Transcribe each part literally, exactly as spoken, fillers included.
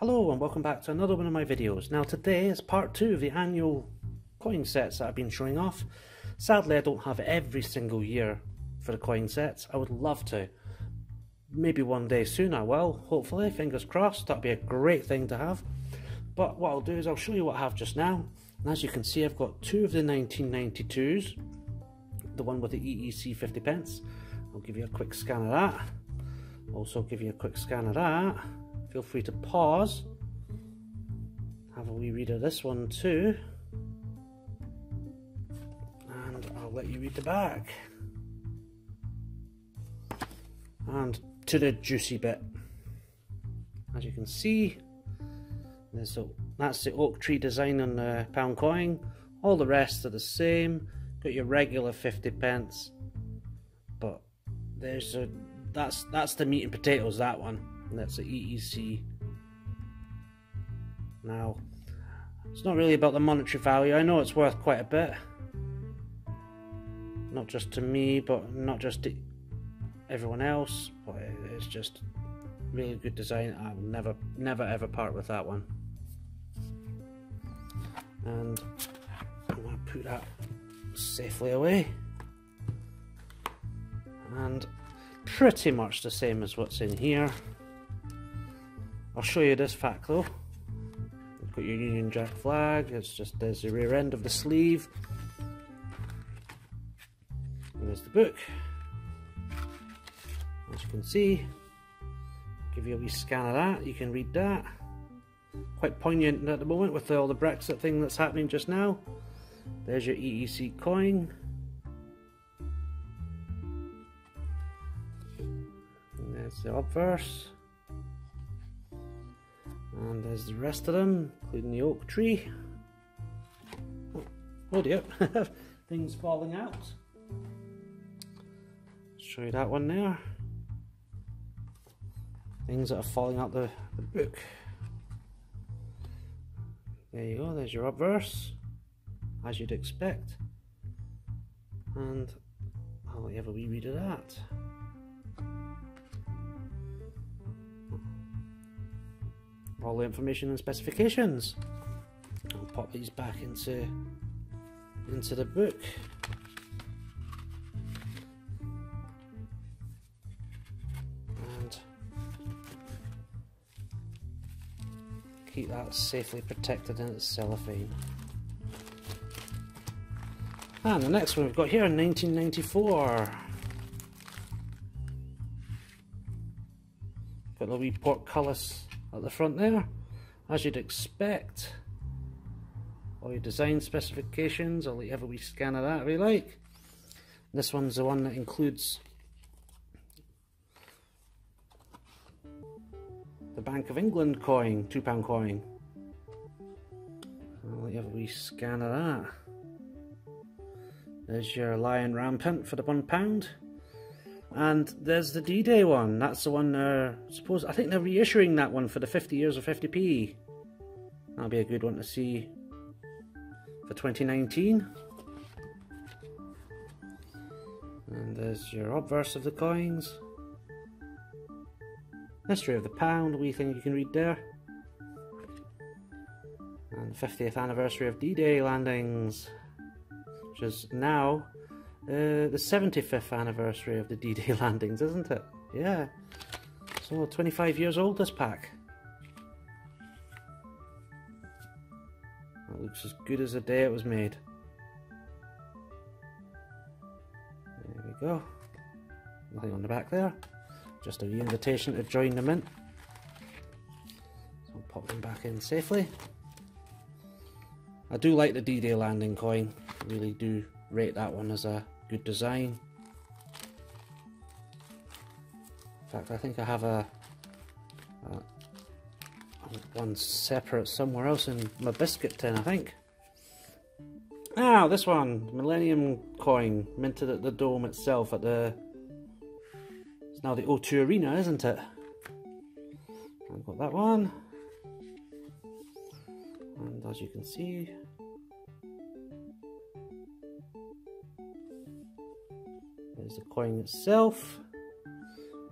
Hello and welcome back to another one of my videos. Now today is part two of the annual coin sets that I've been showing off. Sadly I don't have every single year for the coin sets. I would love to. Maybe one day soon I will, hopefully, fingers crossed. That'd be a great thing to have. But what I'll do is I'll show you what I have just now. And as you can see I've got two of the nineteen ninety-twos. The one with the E E C fifty pence. I'll give you a quick scan of that. Also give you a quick scan of that. Feel free to pause, have a wee read of this one too, and I'll let you read the back. And to the juicy bit. As you can see, there's the, that's the oak tree design on the pound coin. All the rest are the same. Got your regular fifty pence, but there's a, that's, that's the meat and potatoes, that one. And that's the E E C. Now, it's not really about the monetary value. I know it's worth quite a bit. Not just to me, but not just to everyone else. But it's just really good design. I'll never, never ever part with that one. And I'm going to put that safely away. And pretty much the same as what's in here. I'll show you this fact though. You've got your Union Jack flag, it's just there's the rear end of the sleeve. And there's the book. As you can see, I'll give you a wee scan of that, you can read that. Quite poignant at the moment with all the Brexit thing that's happening just now. There's your E E C coin. And there's the obverse. And there's the rest of them, including the oak tree. Oh, oh dear, things falling out. Show you that one there. Things that are falling out the, the book. There you go, there's your obverse, as you'd expect. And I'll let you have a wee read of that. All the information and specifications. I'll pop these back into into the book. And keep that safely protected in its cellophane. And the next one we've got here in nineteen ninety-four. Got the wee portcullis at the front there, as you'd expect. All your design specifications, I'll let you have a wee scan of that if you like. And this one's the one that includes the Bank of England coin, two pound coin. I'll let you have a wee scan of that. There's your lion rampant for the one pound. And there's the D-Day one. That's the one they're supposed. I think they're reissuing that one for the fifty years of fifty p. That'll be a good one to see for twenty nineteen. And there's your obverse of the coins. History of the pound, a wee thing you can read there. And the fiftieth anniversary of D-Day landings, which is now Uh, the seventy-fifth anniversary of the D-Day landings, isn't it? Yeah. So twenty-five years old this pack. That looks as good as the day it was made. There we go. Nothing on the back there. Just a wee invitation to join the mint. So I'll pop them back in safely. I do like the D-Day landing coin. I really do rate that one as a good design. In fact, I think I have a, a one separate somewhere else in my biscuit tin, I think. Ah, this one, Millennium coin, minted at the Dome itself at the, it's now the O two Arena, isn't it? I've got that one. And as you can see, there's the coin itself.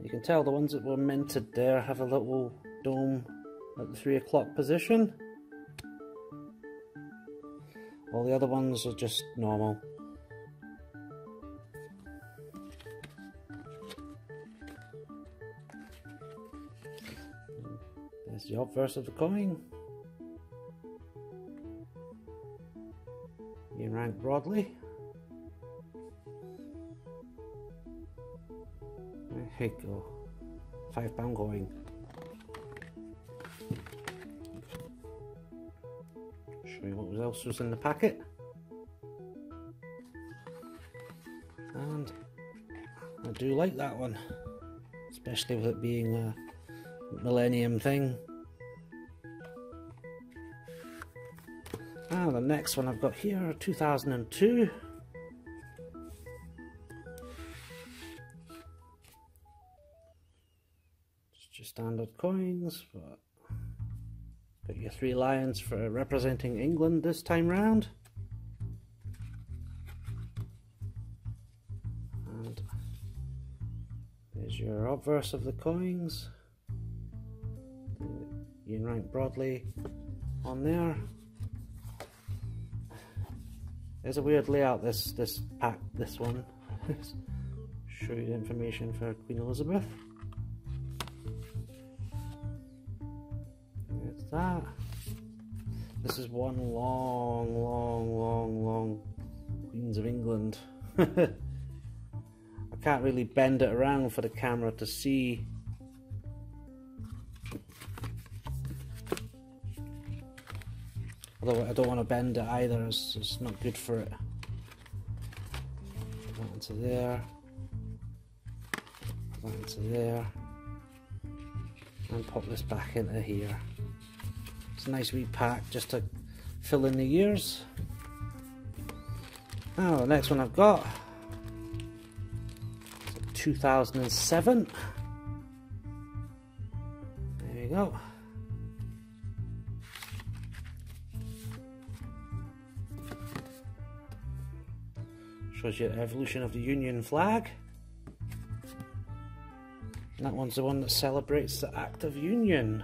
You can tell the ones that were minted there have a little dome at the three o'clock position. All the other ones are just normal. There's the obverse of the coin. Ian Rank Broadley. There you go. Five pound going. Show you what else was in the packet. And I do like that one, especially with it being a millennium thing. Now the next one I've got here, two thousand two. Standard coins, but got your three lions for representing England this time round. And there's your obverse of the coins. Ian Rank Broadley on there. There's a weird layout this this pack this one. Show you the information for Queen Elizabeth. That. This is one long, long, long, long Queens of England. I can't really bend it around for the camera to see. Although I don't want to bend it either, it's, it's not good for it. Put that into there. Put that into there. And pop this back into here. It's a nice wee pack just to fill in the years. Now the next one I've got is two thousand seven. There you go. Shows you the evolution of the Union flag. And that one's the one that celebrates the Act of Union.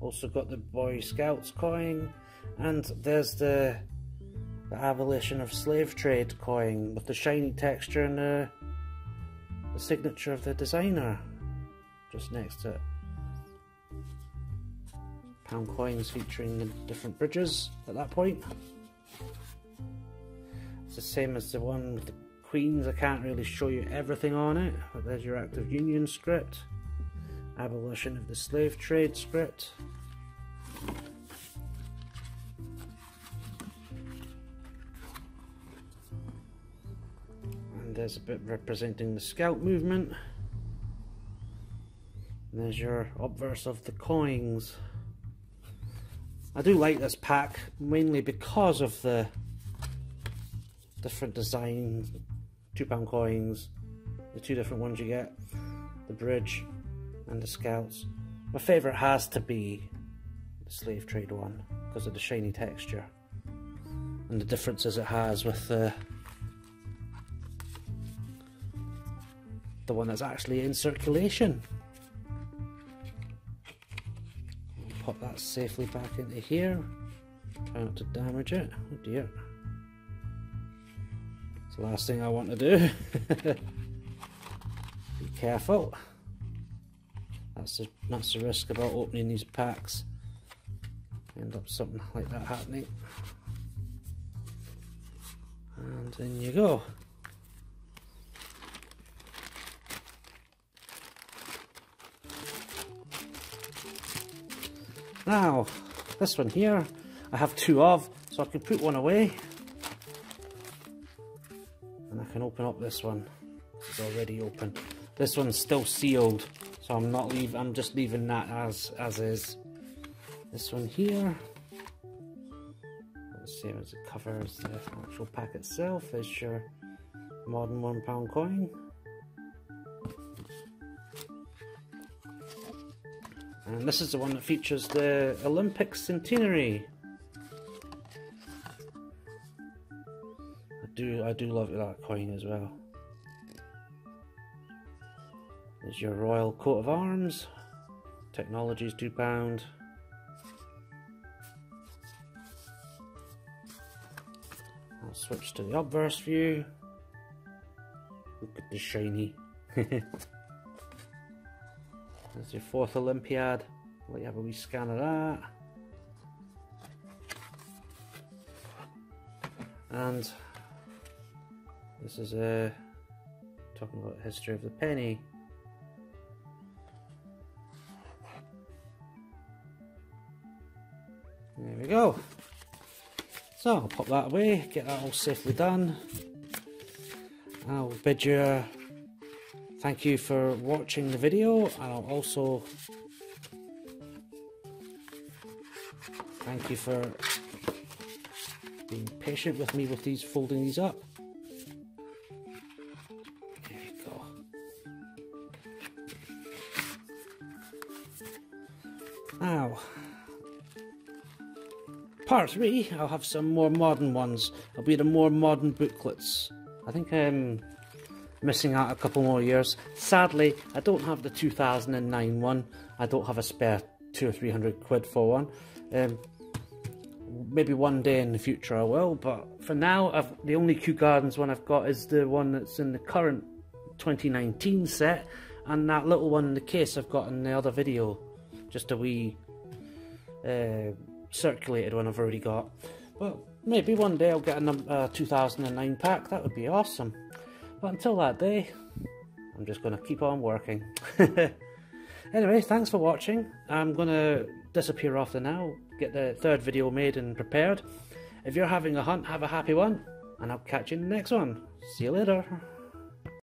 Also got the Boy Scouts coin, and there's the, the abolition of slave trade coin with the shiny texture and the, the signature of the designer just next to it. Pound coins featuring the different bridges at that point. It's the same as the one with the Queens. I can't really show you everything on it, but there's your Act of Union script. Abolition of the slave trade script. And there's a bit representing the Scout movement. And there's your obverse of the coins. I do like this pack mainly because of the different designs, two pound coins, the two different ones you get, the bridge and the Scouts. My favourite has to be the slave trade one because of the shiny texture and the differences it has with the the one that's actually in circulation. Pop that safely back into here. Try not to damage it. Oh dear. It's the last thing I want to do. Be careful. That's the, that's the risk about opening these packs. End up something like that happening. And in you go. Now, this one here, I have two of, so I can put one away. And I can open up this one. It's already open. This one's still sealed. So I'm not leaving, I'm just leaving that as, as is. This one here, let's see as it covers the actual pack itself, is your modern one pound coin. And this is the one that features the Olympic centenary. I do, I do love that coin as well. There's your royal coat of arms, Technologies two pounds. I'll switch to the obverse view. Look at the shiny. That's your fourth Olympiad. Let you have a wee scan of that. And this is a talking about the history of the penny. There we go. So I'll pop that away, get that all safely done. I'll bid you thank you for watching the video, and I'll also thank you for being patient with me with these, folding these up. There you go. Now, part three, I'll have some more modern ones. I'll be the more modern booklets. I think I'm missing out a couple more years. Sadly, I don't have the two thousand nine one. I don't have a spare two or three hundred quid for one. Um, Maybe one day in the future I will, but for now, I've, the only Kew Gardens one I've got is the one that's in the current twenty nineteen set, and that little one in the case I've got in the other video, just a wee uh, circulated one I've already got. But maybe one day I'll get a uh, two thousand nine pack. That would be awesome. But until that day, I'm just going to keep on working. Anyway, thanks for watching. I'm going to disappear off the now, get the third video made and prepared. If you're having a hunt, have a happy one, and I'll catch you in the next one. See you later.